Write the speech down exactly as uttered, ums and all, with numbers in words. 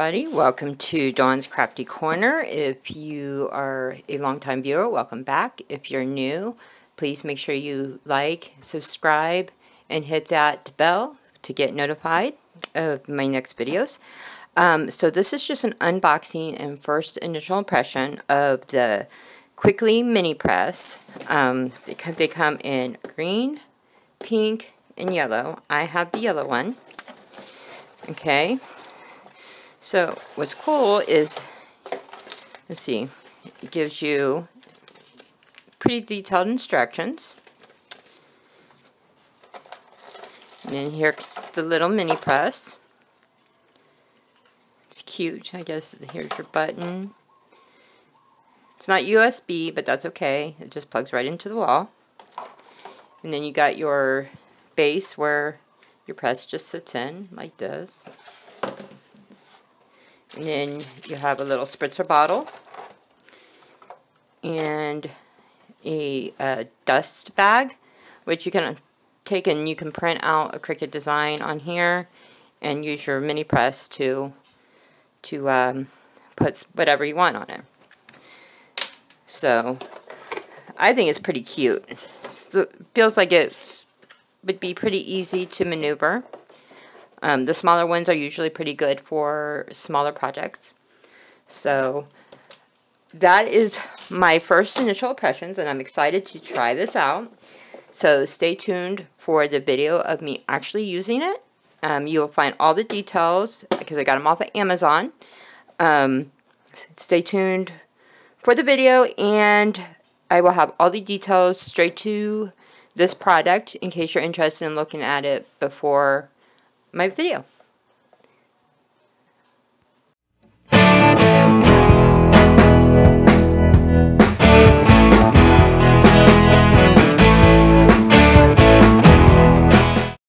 everybody. Welcome to Dawn's Crafty Corner. If you are a longtime viewer, welcome back. If you're new, please make sure you like, subscribe, and hit that bell to get notified of my next videos. Um, so this is just an unboxing and first initial impression of the QuuCLY Mini Press. Um, they, come, they come in green, pink, and yellow. I have the yellow one. Okay, so what's cool is, let's see, it gives you pretty detailed instructions. And then here's the little mini press. It's cute, I guess. Here's your button. It's not U S B, but that's okay. It just plugs right into the wall. And then you got your base where your press just sits in, like this. And then you have a little spritzer bottle. And a, a dust bag, which you can take and you can print out a Cricut design on here. And use your mini press to, to um, put whatever you want on it. So, I think it's pretty cute. It feels like it's would be pretty easy to maneuver. Um, the smaller ones are usually pretty good for smaller projects. So that is my first initial impressions, and I'm excited to try this out. So stay tuned for the video of me actually using it. Um, you'll find all the details because I got them off of Amazon. Um, stay tuned for the video, and I will have all the details straight to this product in case you're interested in looking at it before my video.